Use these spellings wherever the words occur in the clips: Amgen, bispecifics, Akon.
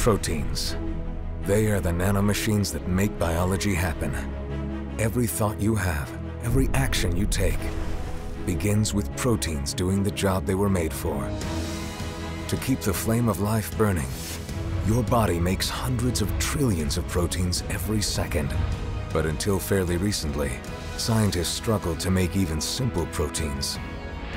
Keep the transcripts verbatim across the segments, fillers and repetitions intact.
proteins. They are the nanomachines that make biology happen. Every thought you have, every action you take, begins with proteins doing the job they were made for. To keep the flame of life burning, your body makes hundreds of trillions of proteins every second. But until fairly recently, scientists struggled to make even simple proteins.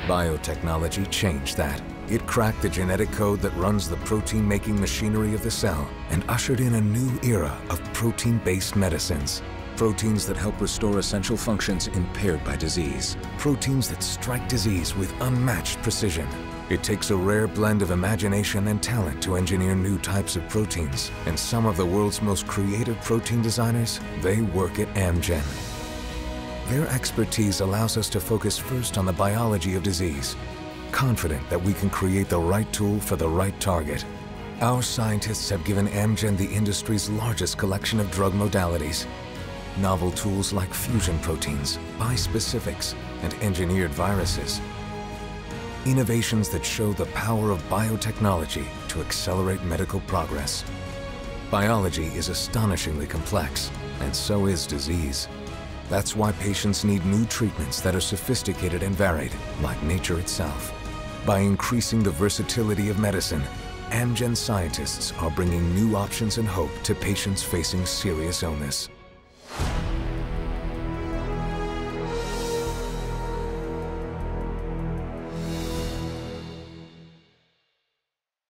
Biotechnology changed that. It cracked the genetic code that runs the protein-making machinery of the cell and ushered in a new era of protein-based medicines. Proteins that help restore essential functions impaired by disease. Proteins that strike disease with unmatched precision. It takes a rare blend of imagination and talent to engineer new types of proteins. And some of the world's most creative protein designers, they work at Amgen. Their expertise allows us to focus first on the biology of disease, confident that we can create the right tool for the right target. Our scientists have given Amgen the industry's largest collection of drug modalities. Novel tools like fusion proteins, bispecifics, and engineered viruses. Innovations that show the power of biotechnology to accelerate medical progress. Biology is astonishingly complex, and so is disease. That's why patients need new treatments that are sophisticated and varied, like nature itself. By increasing the versatility of medicine, Amgen scientists are bringing new options and hope to patients facing serious illness.